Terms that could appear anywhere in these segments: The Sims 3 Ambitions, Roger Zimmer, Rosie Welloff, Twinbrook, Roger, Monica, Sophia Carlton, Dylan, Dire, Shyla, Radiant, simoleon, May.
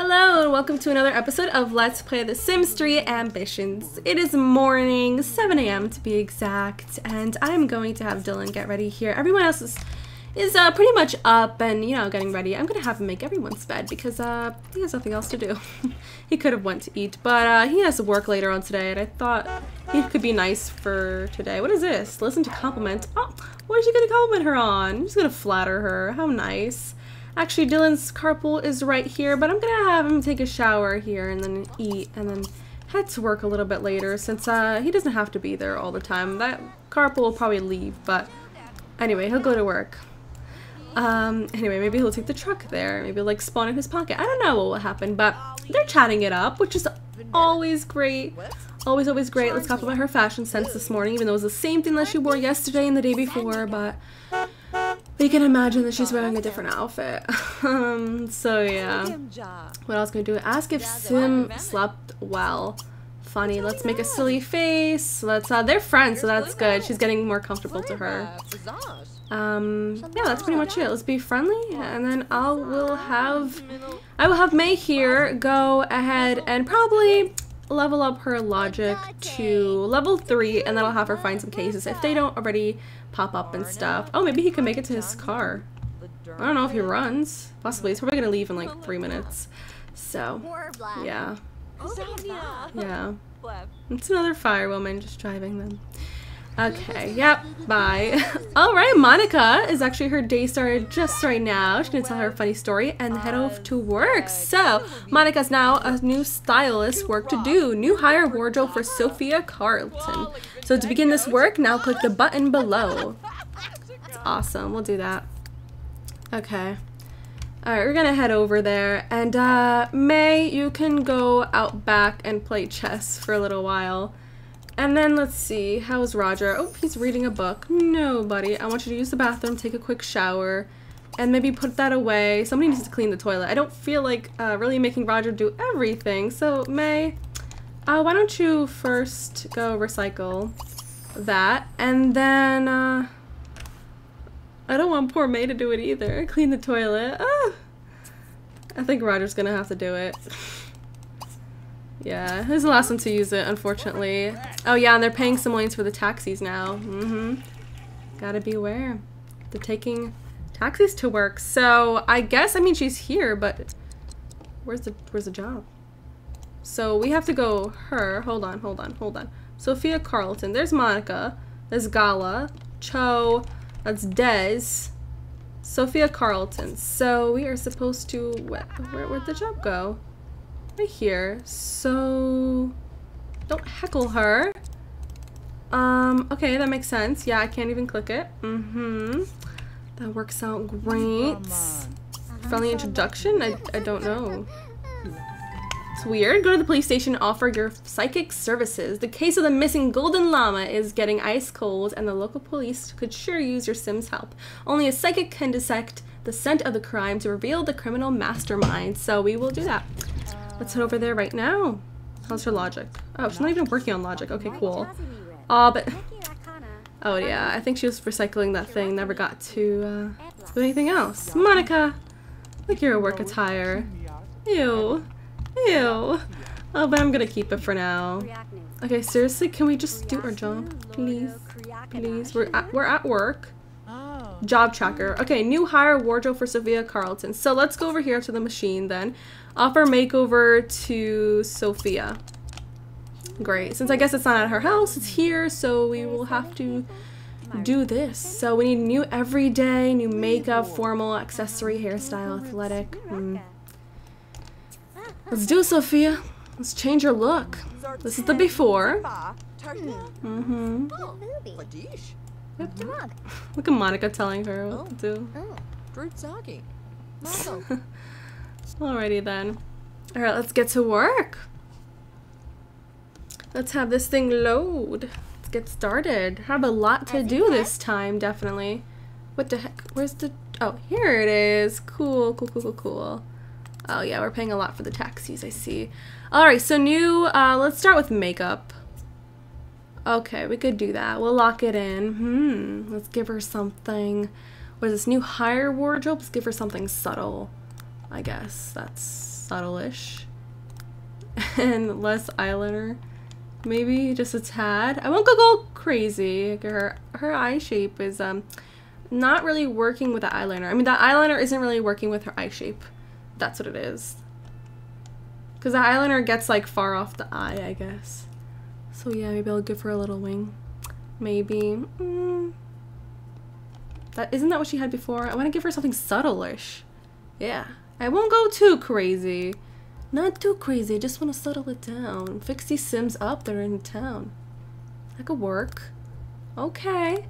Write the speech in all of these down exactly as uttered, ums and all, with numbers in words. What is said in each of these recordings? Hello and welcome to another episode of Let's Play The Sims three Ambitions. It is morning, seven A M to be exact, and I'm going to have Dylan get ready here. Everyone else is, is uh, pretty much up and, you know, getting ready. I'm going to have him make everyone's bed because uh, he has nothing else to do. He could have went to eat, but uh, he has to work later on today, and I thought it could be nice for today. What is this? Listen to compliment. Oh, what is she going to compliment her on? I'm just going to flatter her. How nice. Actually, Dylan's carpool is right here, but I'm gonna have him take a shower here and then eat and then head to work a little bit later since uh, he doesn't have to be there all the time. That carpool will probably leave, but anyway, he'll go to work. Um, anyway, maybe he'll take the truck there. Maybe like spawn in his pocket. I don't know what will happen, but they're chatting it up, which is always great. Always, always great. Let's talk about her fashion sense this morning, even though it was the same thing that she wore yesterday and the day before, but you can imagine that she's wearing a different outfit. um, so yeah. What else can we do? Ask if Sim slept well. Funny. Let's make a silly face. Let's. Uh, they're friends, so that's good. She's getting more comfortable to her. Um, yeah, that's pretty much it. Let's be friendly, and then I will have, I will have May here go ahead and probably level up her logic to level three, and then I'll have her find some cases if they don't already pop up and stuff. Oh, maybe he can make it to his car. I don't know if he runs. Possibly. He's probably gonna leave in like three minutes. So, yeah. Yeah. It's another firewoman just driving them. Okay, yep, bye. Alright, Monica is actually, her day started just right now. She's gonna tell her funny story and head off to work. So, Monica's now a new stylist, work to do. New hire wardrobe for Sophia Carlton. So to begin this work, now click the button below. It's awesome, we'll do that. Okay. Alright, we're gonna head over there. And uh, May, you can go out back and play chess for a little while. And then let's see, how's Roger? Oh, he's reading a book. No, buddy. I want you to use the bathroom, take a quick shower, and maybe put that away. Somebody needs to clean the toilet. I don't feel like uh, really making Roger do everything. So, May, uh, why don't you first go recycle that? And then, uh, I don't want poor May to do it either. Clean the toilet. Ah! I think Roger's gonna have to do it. Yeah, who's the last one to use it, unfortunately. Oh yeah, and they're paying simoleons for the taxis now. Mm-hmm. Gotta beware. They're taking taxis to work. So I guess, I mean, she's here, but where's the where's the job? So we have to go her. Hold on, hold on, hold on. Sophia Carlton. There's Monica. There's Gala. Cho. That's Dez. Sophia Carlton. So we are supposed to, where, where where'd the job go? Right here, so don't heckle her. Um, okay, that makes sense. Yeah, I can't even click it. Mm-hmm. That works out great. Friendly introduction? I, I don't know. It's weird. Go to the police station, offer your psychic services. The case of the missing golden llama is getting ice cold, and the local police could sure use your Sim's help. Only a psychic can dissect the scent of the crime to reveal the criminal mastermind, so we will do that. Let's head over there right now. How's her logic? Oh, she's not even working on logic. Okay, cool. Oh, but... Oh, yeah. I think she was recycling that thing. Never got to uh, do anything else. Monica! Look, you're a work attire. Ew. Ew. Oh, but I'm gonna keep it for now. Okay, seriously, can we just do our job? Please. Please. We're at, we're at work. Job tracker. Okay, new hire wardrobe for Sophia Carlton. So let's go over here to the machine then. Offer makeover to Sophia. Great. Since I guess it's not at her house, it's here, so we will have to do this. So we need new everyday, new makeup, formal, accessory, hairstyle, athletic. Mm. Let's do it, Sophia. Let's change your look. This is the before. Mm-hmm. Look at Monica telling her what to do. Alrighty then. Alright, let's get to work. Let's have this thing load. Let's get started. I have a lot to do this time, definitely. What the heck? Where's the... Oh, here it is. Cool, cool, cool, cool, cool. Oh yeah, we're paying a lot for the taxis, I see. Alright, so new... Uh, let's start with makeup. Okay, we could do that. We'll lock it in. Hmm, let's give her something. What is this? New hire wardrobe? Let's give her something subtle. I guess that's subtle-ish. And less eyeliner, maybe just a tad. I won't go, go crazy. Her her eye shape is um not really working with the eyeliner. I mean, that eyeliner isn't really working with her eye shape. That's what it is. Because the eyeliner gets like far off the eye, I guess. So yeah, maybe I'll give her a little wing. Maybe. Mm. That isn't that what she had before? I want to give her something subtle-ish. Yeah. I won't go too crazy. Not too crazy. I just want to settle it down. Fix these Sims up that are in town. That could work. Okay.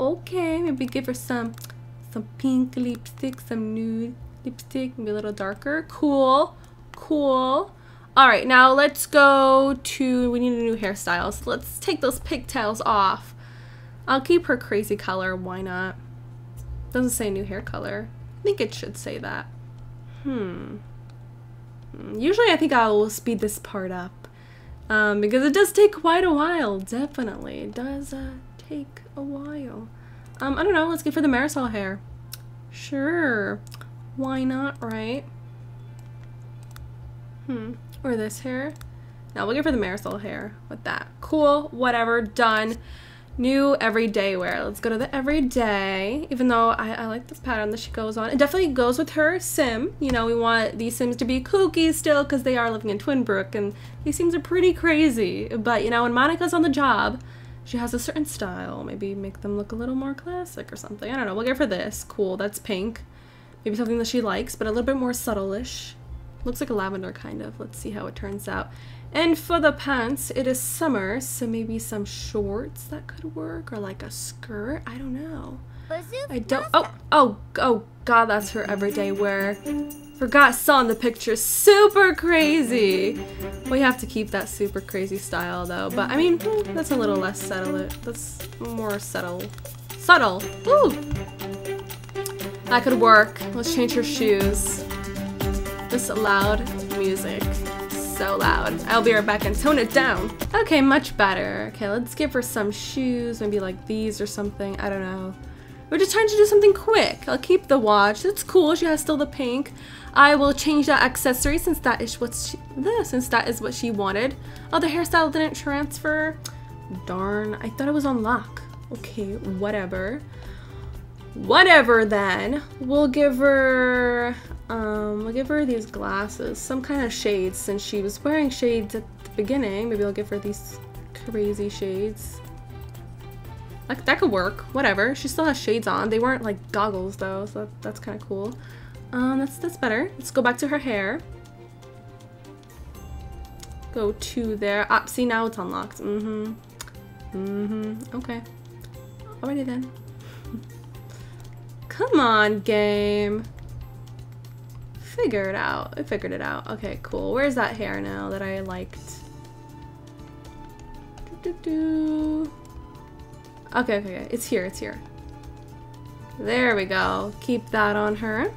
Okay. Maybe give her some some pink lipstick, some nude lipstick. Maybe a little darker. Cool. Cool. Alright, now let's go to... We need a new hairstyle. So let's take those pigtails off. I'll keep her crazy color. Why not? Doesn't say new hair color. I think it should say that. Hmm. Usually I think I will speed this part up. Um, because it does take quite a while. Definitely. It does uh, take a while. Um, I don't know. Let's go for the Marisol hair. Sure. Why not, right? Hmm. Or this hair. Now we'll go for the Marisol hair with that. Cool. Whatever. Done. New everyday wear. Let's go to the everyday. Even though I, I like this pattern that she goes on. It definitely goes with her sim. You know, we want these Sims to be kooky still because they are living in Twinbrook. And these Sims are pretty crazy. But, you know, when Monica's on the job, she has a certain style. Maybe make them look a little more classic or something. I don't know. We'll go for this. Cool. That's pink. Maybe something that she likes, but a little bit more subtle-ish. Looks like a lavender, kind of. Let's see how it turns out. And for the pants, it is summer, so maybe some shorts that could work, or like a skirt. I don't know. I don't- oh, oh, oh, God, that's her everyday wear. Forgot saw in the picture. Super crazy! We have to keep that super crazy style, though, but I mean, that's a little less subtle. That's more subtle. Subtle! Ooh! That could work. Let's change her shoes. This loud music. So loud. I'll be right back and tone it down. Okay, much better. Okay, let's give her some shoes. Maybe like these or something. I don't know. We're just trying to do something quick. I'll keep the watch. It's cool. She has still the pink. I will change that accessory since that is what she, since that is what she wanted. Oh, the hairstyle didn't transfer. Darn. I thought it was on lock. Okay, whatever. Whatever then. We'll give her... Um, I'll give her these glasses, some kind of shades, since she was wearing shades at the beginning. Maybe I'll give her these crazy shades. Like, that could work. Whatever. She still has shades on. They weren't, like, goggles, though, so that, that's kind of cool. Um, that's, that's better. Let's go back to her hair. Go to there. Ah, see, now it's unlocked. Mm-hmm. Mm-hmm. Okay. Alrighty, then. Come on, game. Figure it out. I figured it out. Okay, cool. Where's that hair now that I liked? Do, do, do. Okay, okay, okay. It's here. It's here. There we go. Keep that on her.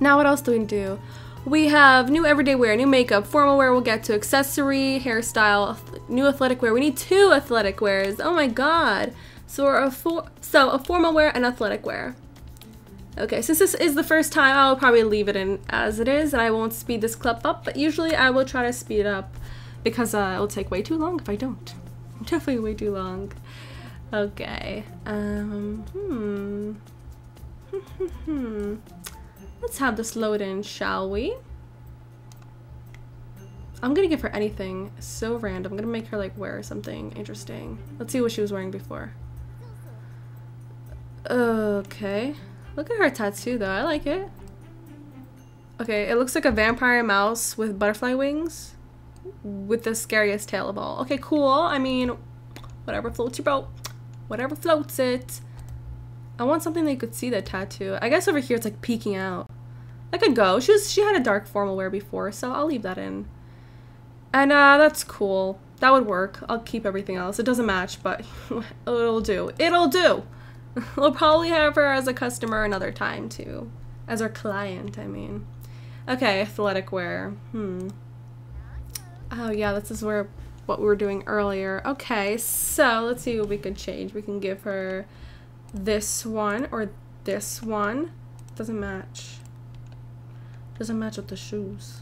Now what else do we do? We have new everyday wear, new makeup, formal wear. We'll get to accessory, hairstyle, new athletic wear. We need two athletic wears. Oh my god. So, we're a for so a formal wear and athletic wear. Okay, since this is the first time, I'll probably leave it in as it is, and I won't speed this clip up, but usually I will try to speed it up because uh, it'll take way too long if I don't. Definitely way too long. Okay. Um, hmm. Let's have this load in, shall we? I'm gonna give her anything so random. I'm gonna make her like wear something interesting. Let's see what she was wearing before. Okay. Look at her tattoo, though. I like it. Okay, it looks like a vampire mouse with butterfly wings. With the scariest tail of all. Okay, cool. I mean, whatever floats your boat. Whatever floats it. I want something they could see the tattoo. I guess over here it's like peeking out. That could go. She was, she had a dark formal wear before, so I'll leave that in. And uh, that's cool. That would work. I'll keep everything else. It doesn't match, but it'll do. It'll do! We'll probably have her as a customer another time, too. As our client, I mean. Okay, athletic wear. Hmm. Oh, yeah, this is where what we were doing earlier. Okay, so let's see what we can change. We can give her this one or this one. Doesn't match. Doesn't match with the shoes.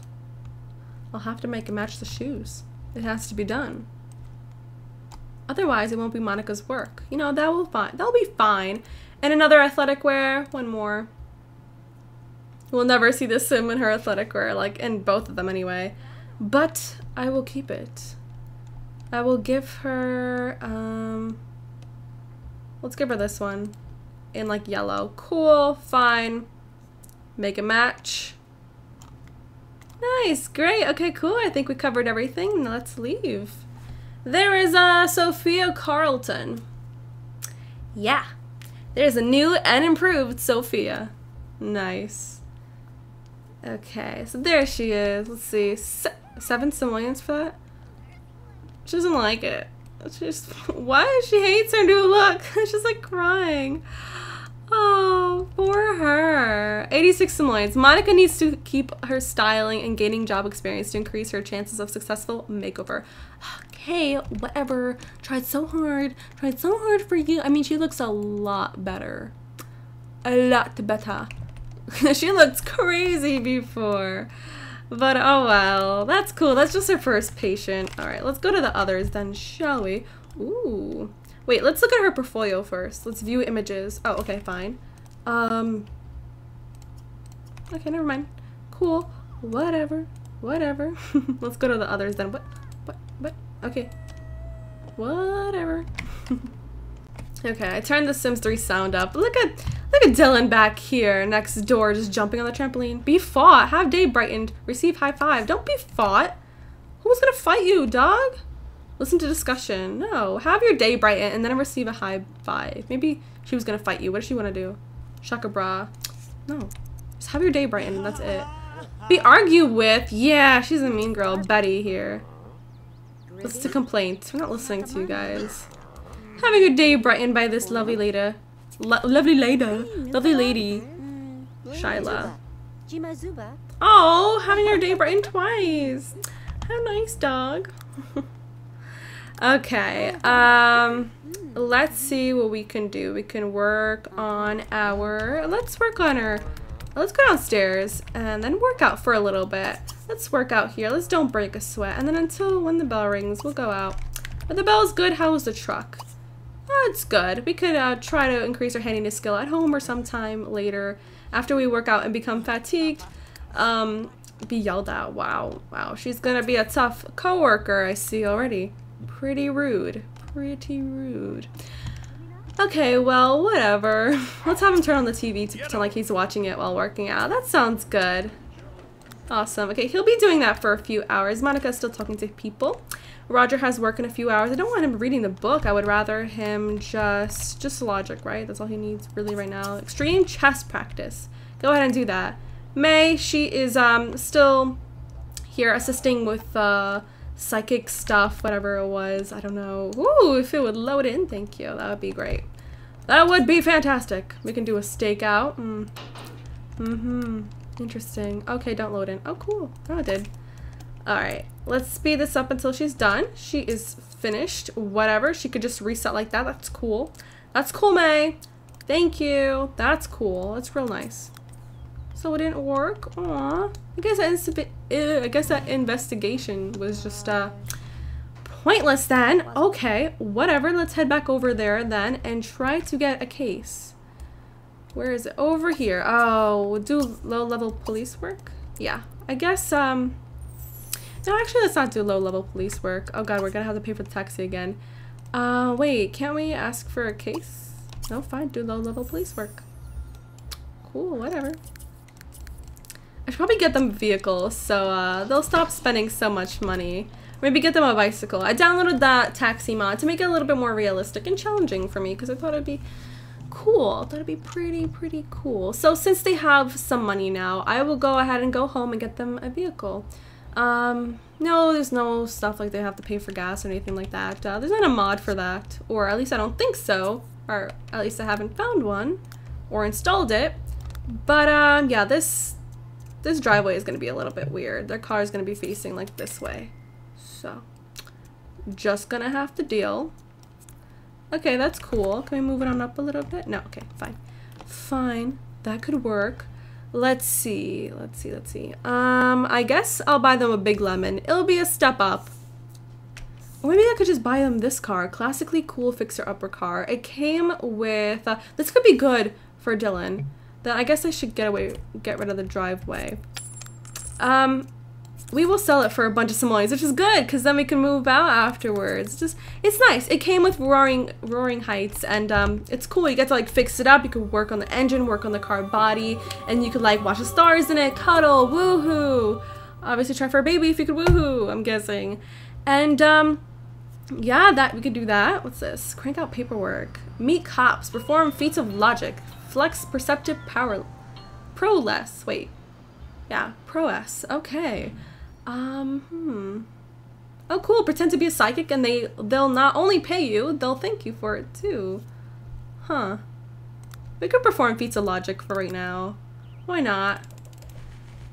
I'll have to make it match the shoes. It has to be done. Otherwise, it won't be Monica's work. You know, that will fine. That'll be fine. And another athletic wear. One more. We'll never see this Sim in her athletic wear, like, in both of them anyway. But I will keep it. I will give her, um, let's give her this one in, like, yellow. Cool, fine. Make a match. Nice, great, okay, cool. I think we covered everything. Now let's leave. There is uh, Sophia Carlton. Yeah, there's a new and improved Sophia. Nice. Okay, so there she is. Let's see, Se seven simoleons for that? She doesn't like it. She's, why? She hates her new look. She's like crying. Oh, for her. eighty-six simoleons. Monica needs to keep her styling and gaining job experience to increase her chances of successful makeover. Okay, whatever. Tried so hard. Tried so hard for you. I mean, she looks a lot better. A lot better. She looked crazy before. But oh well. That's cool. That's just her first patient. Alright, let's go to the others then, shall we? Ooh. Wait, let's look at her portfolio first. Let's view images. Oh, okay, fine. Um. Okay, never mind. Cool. Whatever. Whatever. Let's go to the others then. What? What? What? Okay. Whatever. Okay, I turned the Sims three sound up. Look at look at Dylan back here next door just jumping on the trampoline. Be fought. Have day brightened. Receive high five. Don't be fought. Who's gonna fight you, dog? Listen to discussion. No. Have your day brighten and then receive a high five. Maybe she was going to fight you. What does she want to do? Shaka bra. No. Just have your day brighten and that's it. Be argue with. Yeah, she's a mean girl. Betty here. Listen to complaints. We're not listening to you guys. Having your day brightened by this lovely lady. Lo lovely lady. Lovely lady. Shyla. Oh, having your day brightened twice. How nice, dog. Okay, um, let's see what we can do. We can work on our, let's work on her, let's go downstairs and then work out for a little bit. Let's work out here. Let's don't break a sweat. And then until when the bell rings, we'll go out. But the bell's good. How was the truck? Oh, it's good. We could uh, try to increase our handiness skill at home or sometime later after we work out and become fatigued. Um, be yelled at. Wow. Wow. She's going to be a tough coworker. I see already. Pretty rude. Pretty rude. Okay, well, whatever. Let's have him turn on the T V to pretend like he's watching it while working out. That sounds good. Awesome. Okay, he'll be doing that for a few hours. Monica's still talking to people. Roger has work in a few hours. I don't want him reading the book. I would rather him just... Just logic, right? That's all he needs really right now. Extreme chess practice. Go ahead and do that. May, she is um still here assisting with... Uh, psychic stuff, whatever it was. I don't know. Ooh, if it would load in, thank you. That would be great. That would be fantastic. We can do a stakeout. Mm. Mm-hmm. Interesting. Okay, don't load in. Oh, cool. Oh, it did. Alright. Let's speed this up until she's done. She is finished. Whatever. She could just reset like that. That's cool. That's cool, May. Thank you. That's cool. That's real nice. So it didn't work. Aw. I guess that I guess that investigation was just uh pointless then. Okay, whatever. Let's head back over there then and try to get a case. Where is it? Over here. Oh, do low-level police work? Yeah. I guess um no, actually let's not do low-level police work. Oh god, we're gonna have to pay for the taxi again. Uh wait, can't we ask for a case? No, fine, do low-level police work. Cool, whatever. I should probably get them vehicles so uh, they'll stop spending so much money. Maybe get them a bicycle. I downloaded that taxi mod to make it a little bit more realistic and challenging for me because I thought it'd be cool. I thought it'd be pretty, pretty cool. So since they have some money now, I will go ahead and go home and get them a vehicle. Um, no, there's no stuff like they have to pay for gas or anything like that. Uh, there's not a mod for that, or at least I don't think so, or at least I haven't found one or installed it. But um, yeah, this... This driveway is going to be a little bit weird. Their car is going to be facing like this way. So, just going to have to deal. Okay, that's cool. Can we move it on up a little bit? No, okay, fine. Fine. That could work. Let's see, let's see, let's see. Um, I guess I'll buy them a big lemon. It'll be a step up. Or maybe I could just buy them this car. Classically cool fixer-upper car. It came with... Uh, this could be good for Dylan. Then I guess I should get away, get rid of the driveway. Um, we will sell it for a bunch of simoleons, which is good, because then we can move out afterwards. Just, it's nice. It came with roaring, roaring heights, and um, it's cool. You get to like fix it up. You could work on the engine, work on the car body, and you could like watch the stars in it, cuddle, woohoo. Obviously, try for a baby if you could woohoo. I'm guessing, and um, yeah, that we could do that. What's this? Crank out paperwork. Meet cops. Perform feats of logic. Flex perceptive power. Pro less. Wait. Yeah, prowess. Okay. Um, hmm. Oh, cool. Pretend to be a psychic, and they they'll not only pay you, they'll thank you for it too. Huh. We could perform feats of logic for right now. Why not?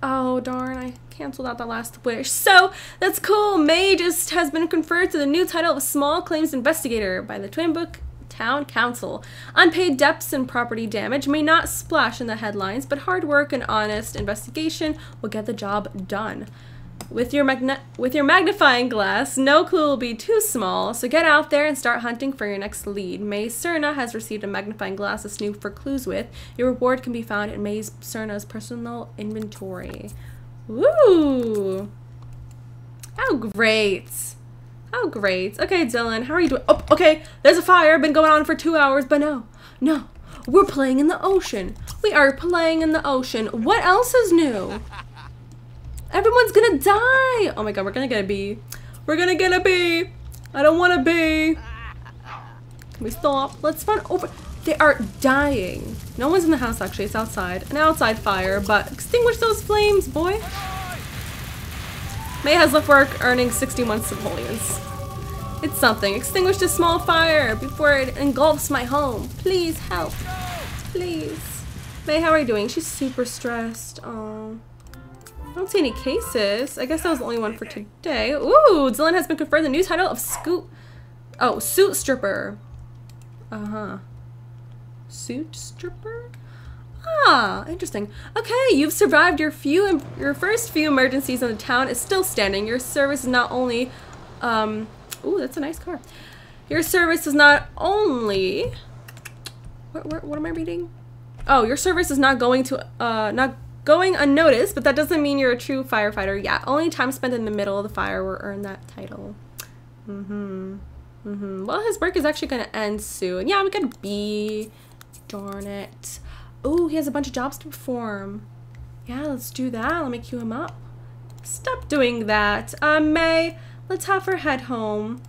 Oh darn! I canceled out the last wish. So that's cool. May just has been conferred to the new title of Small Claims Investigator by the Twinbrook Town Council. Unpaid debts and property damage may not splash in the headlines, but hard work and honest investigation will get the job done. With your magna with your magnifying glass, no clue will be too small, so get out there and start hunting for your next lead. May Cerna has received a magnifying glass to snoop for clues with. Your reward can be found in May Cerna's personal inventory. Woo! How great! How great. Okay, Dylan, how are you doing? Oh, okay, there's a fire. Been going on for two hours, but no. No, we're playing in the ocean. We are playing in the ocean. What else is new? Everyone's gonna die. Oh my god, we're gonna get a bee. We're gonna get a bee. I don't want a bee. Can we stop? Let's run over. They are dying. No one's in the house, actually. It's outside. An outside fire, but extinguish those flames, boy. May has left work earning sixty-one simoleons. It's something. Extinguish this small fire before it engulfs my home. Please help. Please. May, how are you doing? She's super stressed. Oh, I don't see any cases. I guess that was the only one for today. Ooh, Dylan has been conferred the new title of Scoot. Oh, Suit Stripper. Uh-huh. Suit Stripper? Ah, interesting. Okay, you've survived your few, your first few emergencies, and the town is still standing. Your service is not only, um, ooh, that's a nice car. Your service is not only, what, what, what am I reading? Oh, your service is not going to, uh, not going unnoticed, but that doesn't mean you're a true firefighter yet. Only time spent in the middle of the fire will earn that title. Mm-hmm. Mm-hmm. Well, his work is actually going to end soon. Yeah, we could be, darn it. Oh, he has a bunch of jobs to perform. Yeah, let's do that. Let me queue him up. Stop doing that. Uh, May, let's have her head home.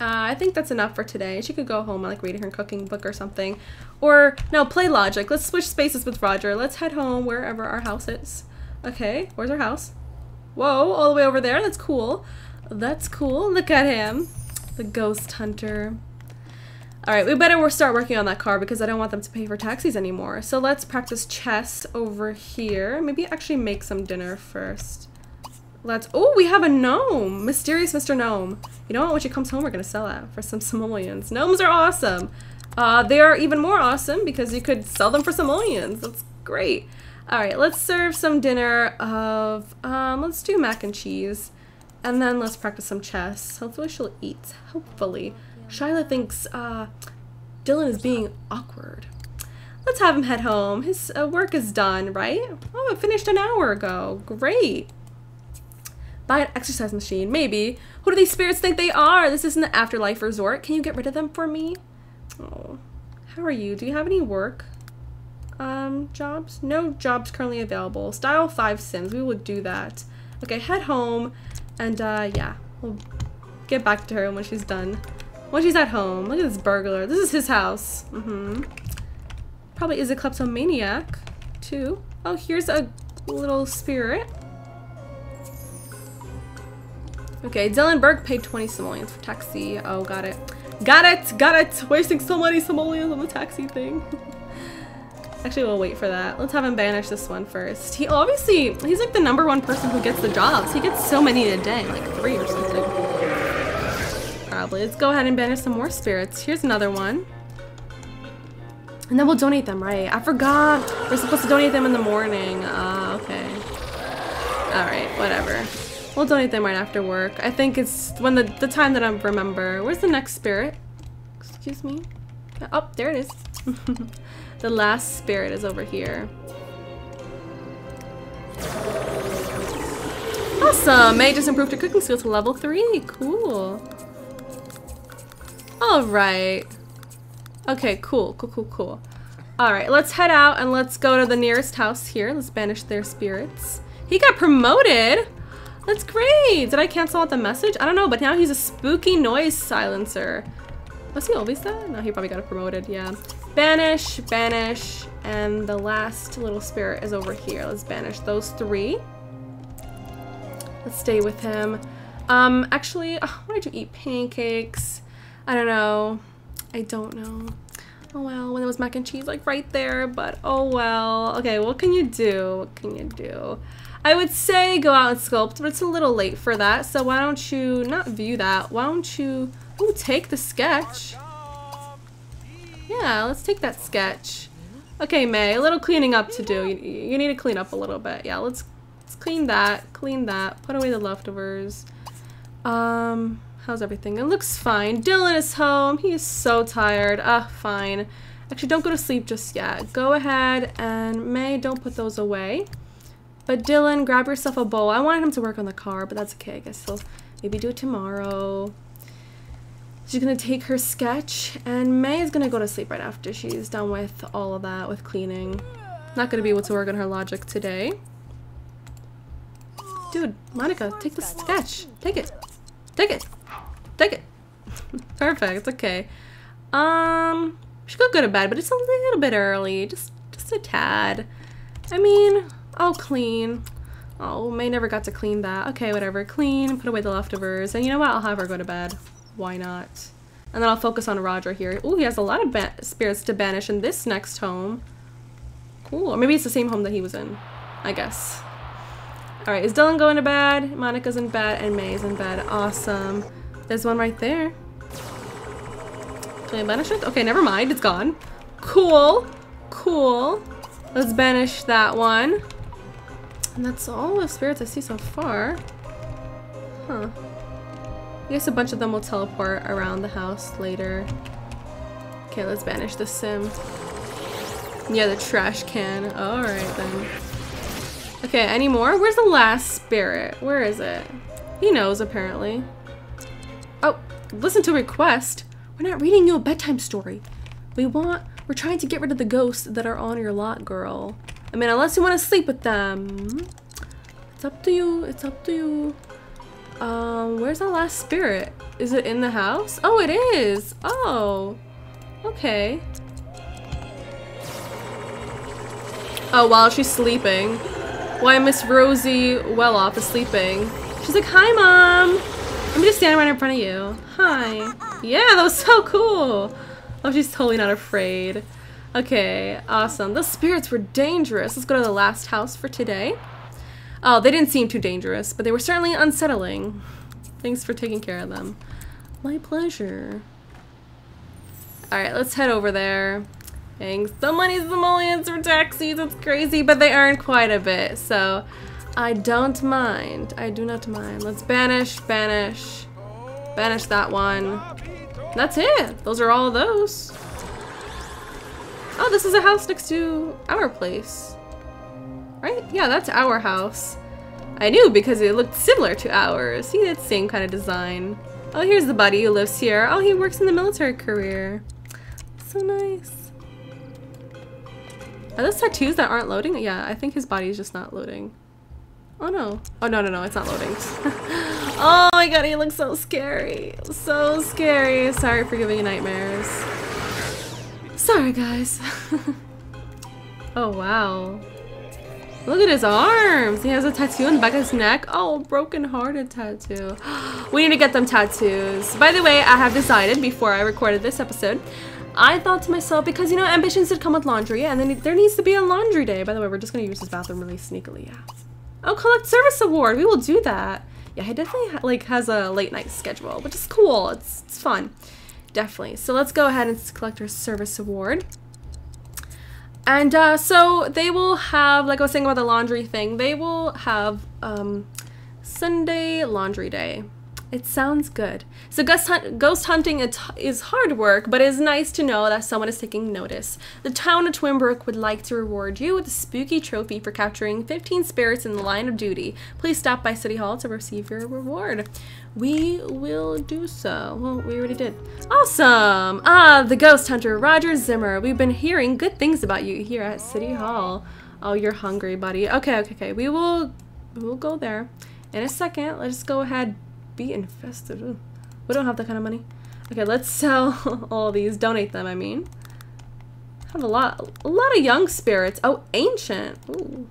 Uh, I think that's enough for today. She could go home and like reading her cooking book or something. Or, no, play logic. Let's switch spaces with Roger. Let's head home wherever our house is. Okay, where's our house? Whoa, all the way over there. That's cool. That's cool. Look at him. The ghost hunter. Alright, we better start working on that car because I don't want them to pay for taxis anymore. So let's practice chess over here. Maybe actually make some dinner first. Let's- oh, we have a gnome! Mysterious Mister Gnome. You know what? When she comes home, we're gonna sell that for some simoleons. Gnomes are awesome! Uh, they are even more awesome because you could sell them for simoleons. That's great. Alright, let's serve some dinner of- um, let's do mac and cheese. And then let's practice some chess. Hopefully she'll eat. Hopefully. Shyla thinks uh, Dylan is being awkward. Let's have him head home. His uh, work is done, right? Oh, it finished an hour ago. Great. Buy an exercise machine, maybe. Who do these spirits think they are? This isn't the afterlife resort. Can you get rid of them for me? Oh, how are you? Do you have any work? Um, jobs? No jobs currently available. Style five Sims. We will do that. Okay, head home, and uh, yeah, we'll get back to her when she's done. When she's at home. Look at this burglar. This is his house. Mm-hmm. Probably is a kleptomaniac, too. Oh, here's a little spirit. Okay, Dylan Berg paid twenty simoleons for taxi. Oh, got it. Got it! Got it! Wasting so many simoleons on the taxi thing. Actually, we'll wait for that. Let's have him banish this one first. He obviously, he's like the number one person who gets the jobs. He gets so many in a day, like three or something. Probably. Let's go ahead and banish some more spirits. Here's another one. And then we'll donate them, right? I forgot we're supposed to donate them in the morning. Uh, okay. Alright, whatever. We'll donate them right after work. I think it's when the, the time that I remember. Where's the next spirit? Excuse me. Oh, there it is. The last spirit is over here. Awesome! May just improved her cooking skill to level three. Cool. Alright. Okay, cool, cool, cool, cool. Alright, let's head out and let's go to the nearest house here. Let's banish their spirits. He got promoted! That's great! Did I cancel out the message? I don't know, but now he's a spooky noise silencer. Was he always that? No, he probably got promoted, yeah. Banish, banish, and the last little spirit is over here. Let's banish those three. Let's stay with him. Um, actually, oh, why did you eat pancakes? I don't know. I don't know. Oh well, when there was mac and cheese like right there, but oh well. Okay, what can you do? What can you do? I would say go out and sculpt, but it's a little late for that, so why don't you not view that? Why don't you ooh, take the sketch? Yeah, let's take that sketch. Okay, May, a little cleaning up to do. You, you need to clean up a little bit. Yeah, let's let's clean that, clean that, put away the leftovers. Um How's everything? It looks fine. Dylan is home. He is so tired. Ah, fine. Actually, don't go to sleep just yet. Go ahead and May, don't put those away. But Dylan, grab yourself a bowl. I wanted him to work on the car, but that's okay. I guess he'll maybe do it tomorrow. She's gonna take her sketch, and May is gonna go to sleep right after she's done with all of that, with cleaning. Not gonna be able to work on her logic today. Dude, Monica, take the sketch. Take it. Take it. Take it. Perfect. Okay. Um, she could go to bed, but it's a little bit early. Just, just a tad. I mean, I'll clean. Oh, May never got to clean that. Okay, whatever. Clean. Put away the leftovers. And you know what? I'll have her go to bed. Why not? And then I'll focus on Roger here. Ooh, he has a lot of ba spirits to banish in this next home. Cool. Or maybe it's the same home that he was in. I guess. All right. Is Dylan going to bed? Monica's in bed, and May's in bed. Awesome. There's one right there. Can I banish it? Okay, never mind. It's gone. Cool. Cool. Let's banish that one. And that's all the spirits I see so far. Huh. I guess a bunch of them will teleport around the house later. Okay, let's banish the sim. Yeah, the trash can. Alright then. Okay, any more? Where's the last spirit? Where is it? He knows, apparently. Oh, listen to request. We're not reading you a bedtime story. We want, we're trying to get rid of the ghosts that are on your lot, girl. I mean, unless you want to sleep with them. It's up to you, it's up to you. Um, where's that last spirit? Is it in the house? Oh, it is. Oh, okay. Oh, while she's sleeping. Why Miss Rosie Welloff is sleeping. She's like, hi, Mom. Let me just stand right in front of you. Hi. Yeah, that was so cool. Oh, she's totally not afraid. Okay, awesome. Those spirits were dangerous. Let's go to the last house for today. Oh, they didn't seem too dangerous, but they were certainly unsettling. Thanks for taking care of them. My pleasure. Alright, let's head over there. Thanks. The money's the millions for taxis. That's crazy, but they earn quite a bit, so... I don't mind. I do not mind. Let's banish, banish, banish that one. That's it. Those are all of those. Oh, this is a house next to our place. Right? Yeah, that's our house. I knew because it looked similar to ours. See, that same kind of design. Oh, here's the buddy who lives here. Oh, he works in the military career. So nice. Are those tattoos that aren't loading? Yeah, I think his body is just not loading. Oh no. Oh no, no, no, it's not loading. Oh my god, he looks so scary. So scary. Sorry for giving you nightmares. Sorry, guys. Oh wow. Look at his arms. He has a tattoo on the back of his neck. Oh, broken-hearted tattoo. We need to get them tattoos. By the way, I have decided before I recorded this episode, I thought to myself, because, you know, ambitions did come with laundry, and then there needs to be a laundry day. By the way, we're just going to use this bathroom really sneakily, yeah. Oh, collect service award. We will do that. Yeah, he definitely like has a late night schedule, which is cool. It's, it's fun. Definitely. So let's go ahead and collect our service award. And uh, so they will have, like I was saying about the laundry thing, they will have um, Sunday laundry day. It sounds good. So ghost, hunt ghost hunting is hard work, but it is nice to know that someone is taking notice. The town of Twinbrook would like to reward you with a spooky trophy for capturing fifteen spirits in the line of duty. Please stop by City Hall to receive your reward. We will do so. Well, we already did. Awesome! Ah, the ghost hunter, Roger Zimmer. We've been hearing good things about you here at City Hall. Oh, you're hungry, buddy. Okay, okay, okay. We will, we will go there in a second. Let's go ahead. Be infested. Ooh. We don't have that kind of money. Okay, let's sell all these. Donate them, I mean. Have a lot a lot of young spirits. Oh, ancient. Ooh.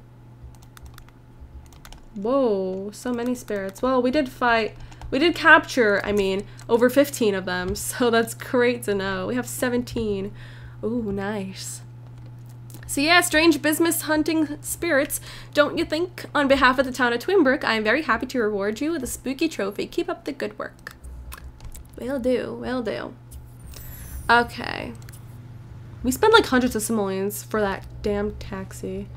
Whoa, so many spirits. Well, we did fight. We did capture, I mean, over fifteen of them, so that's great to know. We have seventeen. Ooh, nice. So yeah, strange business hunting spirits, don't you think? On behalf of the town of Twinbrook, I am very happy to reward you with a spooky trophy. Keep up the good work. Will do, will do. Okay. We spend like hundreds of simoleons for that damn taxi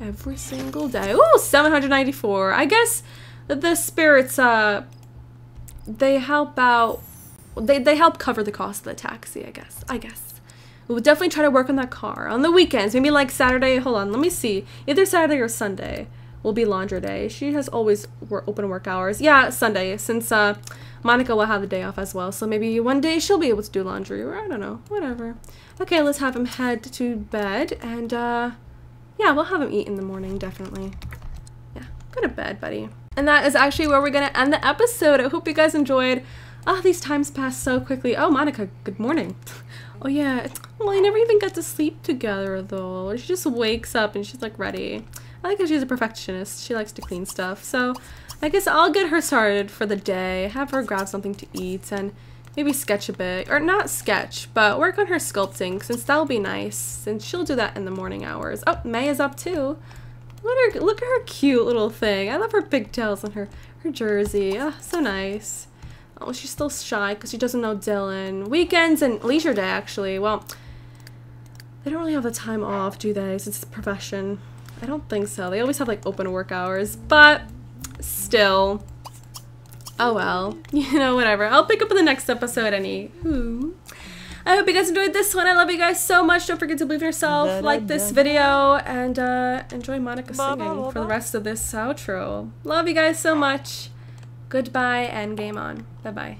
every single day. Ooh, seven hundred ninety-four. I guess the spirits, uh, they help out, they, they help cover the cost of the taxi, I guess, I guess. We'll definitely try to work on that car. On the weekends, maybe like Saturday. Hold on, let me see. Either Saturday or Sunday will be laundry day. She has always wor open work hours. Yeah, Sunday, since uh, Monica will have the day off as well. So maybe one day she'll be able to do laundry, or I don't know, whatever. Okay, let's have him head to bed. And uh, yeah, we'll have him eat in the morning, definitely. Yeah, go to bed, buddy. And that is actually where we're going to end the episode. I hope you guys enjoyed. Oh, these times pass so quickly. Oh, Monica, good morning. Oh yeah, well, they never even got to sleep together though. She just wakes up and she's like ready. I like that she's a perfectionist. She likes to clean stuff. So I guess I'll get her started for the day, have her grab something to eat and maybe sketch a bit. Or not sketch, but work on her sculpting since that'll be nice since she'll do that in the morning hours. Oh, May is up too. Look at her, look at her cute little thing. I love her pigtails and her, her jersey. Oh, so nice. Oh, she's still shy because she doesn't know Dylan. Weekends and leisure day, actually. Well, they don't really have the time off, do they? Since it's a profession. I don't think so. They always have, like, open work hours. But still. Oh, well. You know, whatever. I'll pick up in the next episode, anywho. I hope you guys enjoyed this one. I love you guys so much. Don't forget to believe in yourself. Like this video. And uh, enjoy Monica singing for the rest of this outro. Love you guys so much. Goodbye and game on. Bye-bye.